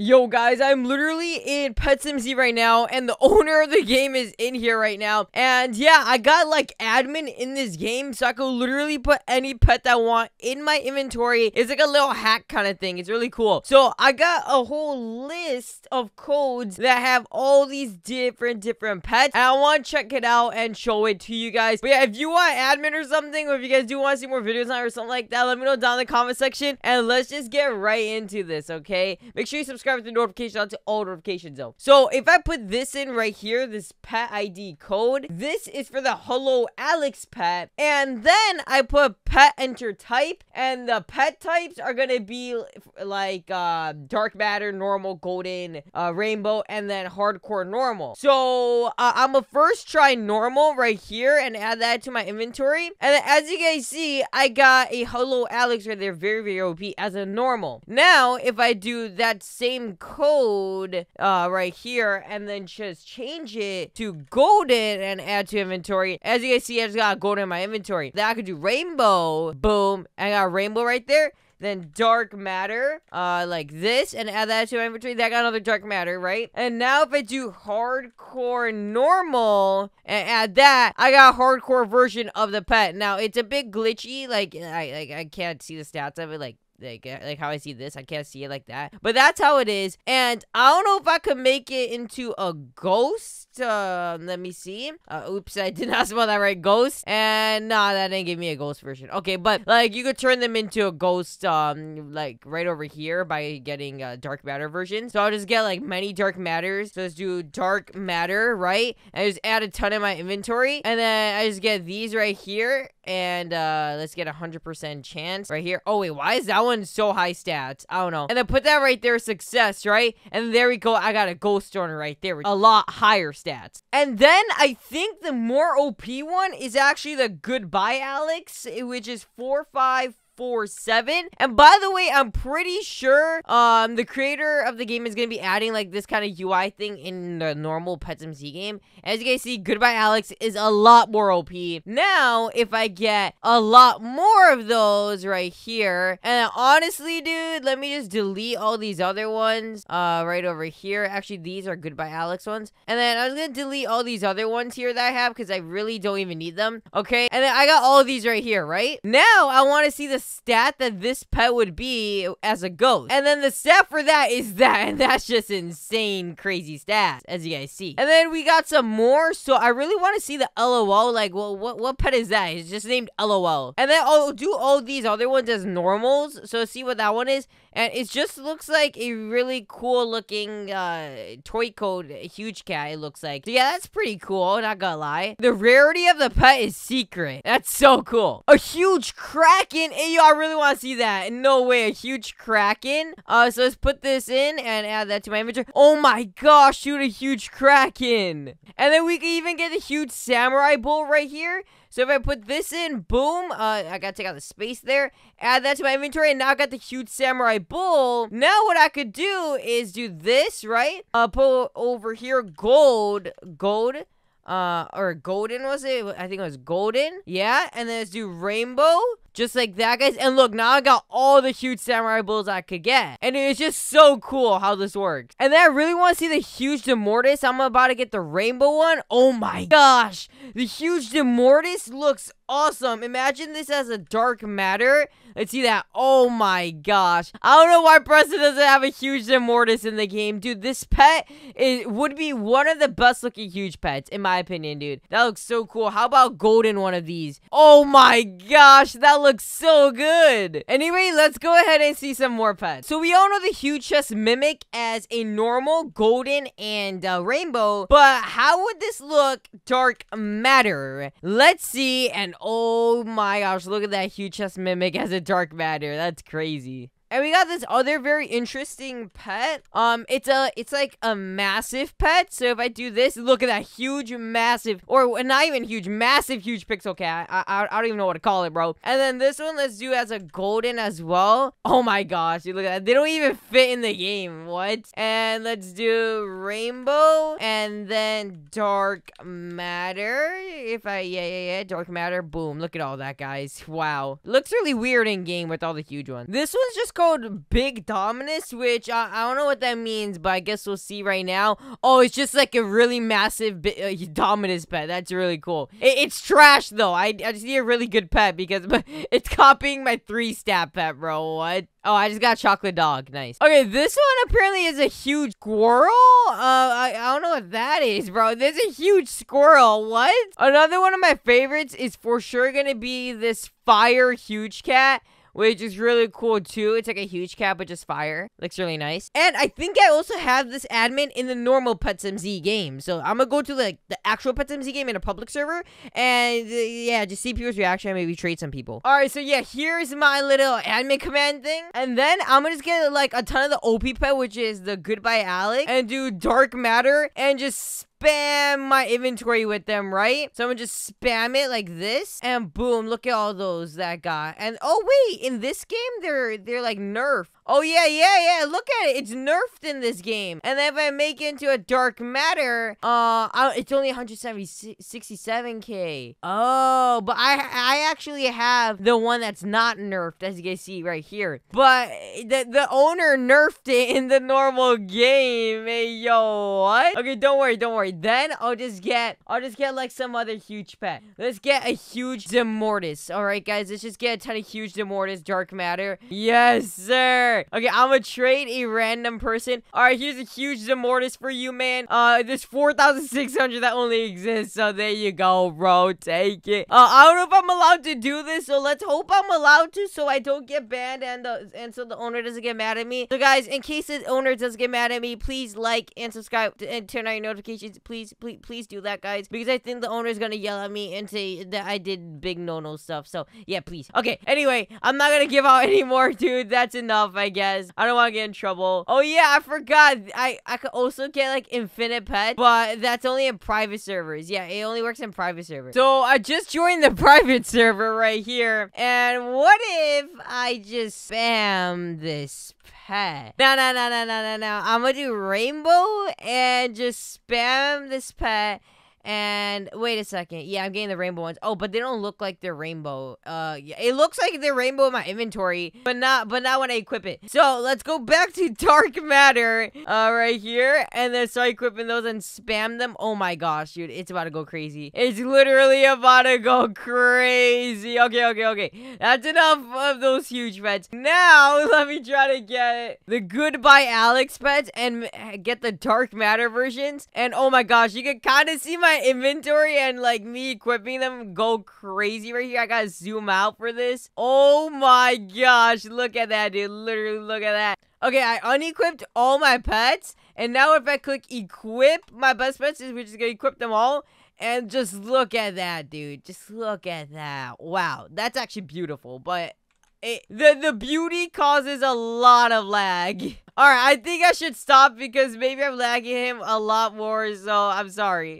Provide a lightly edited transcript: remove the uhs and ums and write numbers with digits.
Yo guys, I'm literally in PetsMC right now, and the owner of the game is in here right now. And yeah, I got like admin in this game, so I could literally put any pet that I want in my inventory. It's like a little hack kind of thing. It's really cool. So I got a whole list of codes that have all these different pets, and I want to check it out and show it to you guys. But yeah, if you want admin or something, or if you guys do want to see more videos on it or something like that, let me know down in the comment section, and let's just get right into this, okay? Make sure you subscribe with the notification on to all notifications though. So if I put this in right here, this pet ID code, this is for the Hello Alex pet, and then I put pet enter type, and the pet types are gonna be like dark matter, normal, golden, rainbow, and then hardcore normal. So I'm gonna first try normal right here and add that to my inventory, and then as you guys see, I got a Hello Alex right there, very, very OP as a normal. Now if I do that same code right here and then just change it to golden and add to inventory, as you guys see, I just got golden in my inventory. Then I could do rainbow, boom, I got rainbow right there. Then dark matter, like this, and add that to my inventory. That got another dark matter, right? And now if I do hardcore normal and add that, I got a hardcore version of the pet. Now it's a bit glitchy, like I can't see the stats of it, like how I see this, I can't see it like that, but that's how it is. And I don't know if I could make it into a ghost. Let me see. Oops, I did not spell that right. Ghost. And nah, that didn't give me a ghost version. Okay, but like you could turn them into a ghost, like right over here by getting dark matter version. So I'll just get like many dark matters. So let's do dark matter, right? And I just add a ton in my inventory, and then I just get these right here, and let's get 100% chance right here. Oh wait, why is that one so high stats? I don't know. And then put that right there, success, right? And there we go. I got a Ghost Stormer right there, a lot higher stats. And then I think the more OP one is actually the Goodbye Alex, which is 4, 5, 4, 7. And by the way, I'm pretty sure the creator of the game is gonna be adding like this kind of UI thing in the normal PetsMC game. As you guys see, Goodbye Alex is a lot more OP. Now, if I get a lot more of those right here, and honestly, dude, let me just delete all these other ones right over here. Actually, these are Goodbye Alex ones. And then I'm gonna delete all these other ones here that I have because I really don't even need them. Okay, and then I got all of these right here, right? Now, I wanna see the stat that this pet would be as a ghost, and then the stat for that is that, and that's just insane crazy stats, as you guys see. And then we got some more, so I really want to see the LOL, like, well, what pet is that? It's just named LOL. And then I'll do all these other ones as normals, so see what that one is. And it just looks like a really cool looking toy code huge cat, it looks like. So yeah, that's pretty cool, not gonna lie. The rarity of the pet is secret. That's so cool. A huge kraken. Hey, yo, I really want to see that. No way, a huge kraken. So let's put this in and add that to my inventory. Oh my gosh, shoot, a huge kraken. And then we can even get a huge samurai bull right here. So if I put this in, boom, I gotta take out the space there, add that to my inventory, and now I got the huge samurai bull. Now what I could do is do this, right? Put over here, gold, or golden, was it? I think it was golden. Yeah, and then let's do rainbow. Just like that, guys. And look, now I got all the huge samurai bulls I could get. And it's just so cool how this works. And then I really want to see the huge Demortis. I'm about to get the rainbow one. Oh my gosh. The huge Demortis looks awesome. Imagine this as a dark matter. Let's see that. Oh my gosh. I don't know why Preston doesn't have a huge Demortis in the game. Dude, this pet would be one of the best looking huge pets, in my opinion, dude. That looks so cool. How about golden one of these? Oh my gosh. That looks so good. Anyway, let's go ahead and see some more pets. So we all know the huge chest mimic as a normal, golden, and rainbow, but how would this look dark matter? Let's see. And oh my gosh, look at that huge chest mimic as a dark matter. That's crazy. And we got this other very interesting pet. It's like a massive pet. So if I do this, look at that huge, massive, or not even huge, massive, huge pixel cat. I don't even know what to call it, bro. And then this one, let's do as a golden as well. Oh my gosh, dude, look at that. They don't even fit in the game. What? And let's do rainbow and then dark matter. If I, yeah, dark matter. Boom. Look at all that, guys. Wow. Looks really weird in game with all the huge ones. This one's just called Big Dominus, which I don't know what that means, but I guess we'll see right now. Oh, it's just like a really massive Dominus pet. That's really cool. It's trash, though. I just need a really good pet because it's copying my 3-stat pet, bro. What? Oh, I just got chocolate dog. Nice. Okay, this one apparently is a huge squirrel. I don't know what that is, bro. There's a huge squirrel. What? Another one of my favorites is for sure gonna be this fire huge cat, which is really cool too. It's like a huge cat, but just fire. Looks really nice. And I think I also have this admin in the normal PetsMC game. So I'm gonna go to like the actual PetsMC game in a public server. And yeah, just see people's reaction and maybe trade some people. Alright, so yeah, here's my little admin command thing. And then I'm gonna just get like a ton of the OP pet, which is the Goodbye Alex. And do dark matter and just spam my inventory with them, right? So I'm gonna just spam it like this, and boom, look at all those that I got. And oh wait, in this game they're like nerfed. Oh yeah, yeah, yeah, look at it, it's nerfed in this game. And then if I make it into a dark matter, it's only 167k. Oh, but I actually have the one that's not nerfed, as you guys see right here. But the owner nerfed it in the normal game. Hey, yo, what? Okay, don't worry, don't worry. Then I'll just get like some other huge pet. Let's get a huge Demortis. Alright guys, let's just get a ton of huge Demortis dark matter. Yes sir. Okay, I'm gonna trade a random person. Alright, here's a huge Demortis for you, man. There's 4,600 that only exists, so there you go, bro. Take it. I don't know if I'm allowed to do this, so let's hope I'm allowed to, so I don't get banned and so the owner doesn't get mad at me. So guys, in case the owner doesn't get mad at me, please like and subscribe and turn on your notifications. Please do that, guys, because I think the owner's gonna yell at me and say that I did big no-no stuff. So yeah, please. Okay, anyway, I'm not gonna give out anymore, dude. That's enough, I guess. I don't want to get in trouble. Oh yeah, I forgot. I could also get like infinite pets, but that's only in private servers. Yeah, it only works in private servers. So I just joined the private server right here, and what if I just spam this pet? No. I'm gonna do rainbow and just spam this pet. And wait a second, yeah, I'm getting the rainbow ones. Oh, but they don't look like they're rainbow. Yeah, it looks like they're rainbow in my inventory, but not when I equip it. So let's go back to dark matter right here, and then start equipping those and spam them. Oh my gosh, dude, it's about to go crazy. It's literally about to go crazy. Okay, that's enough of those huge pets. Now let me try to get the Goodbye Alex pets and get the dark matter versions. And oh my gosh, you can kind of see my inventory and like me equipping them go crazy right here. I gotta zoom out for this. Oh my gosh, look at that, dude. Literally, look at that. Okay, I unequipped all my pets, and now if I click equip my best pets, we're just gonna equip them all. And just look at that, dude. Just look at that. Wow, that's actually beautiful. But the beauty causes a lot of lag. Alright, I think I should stop because maybe I'm lagging him a lot more, so I'm sorry.